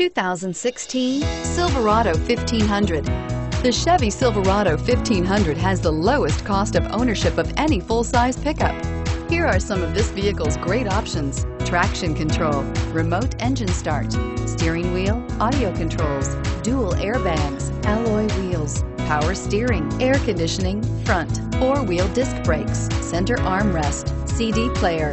2016 Silverado 1500. The Chevy Silverado 1500 has the lowest cost of ownership of any full-size pickup. Here are some of this vehicle's great options: traction control, remote engine start, steering wheel audio controls, dual airbags, alloy wheels, power steering, air conditioning, front, four-wheel disc brakes, center armrest, CD player.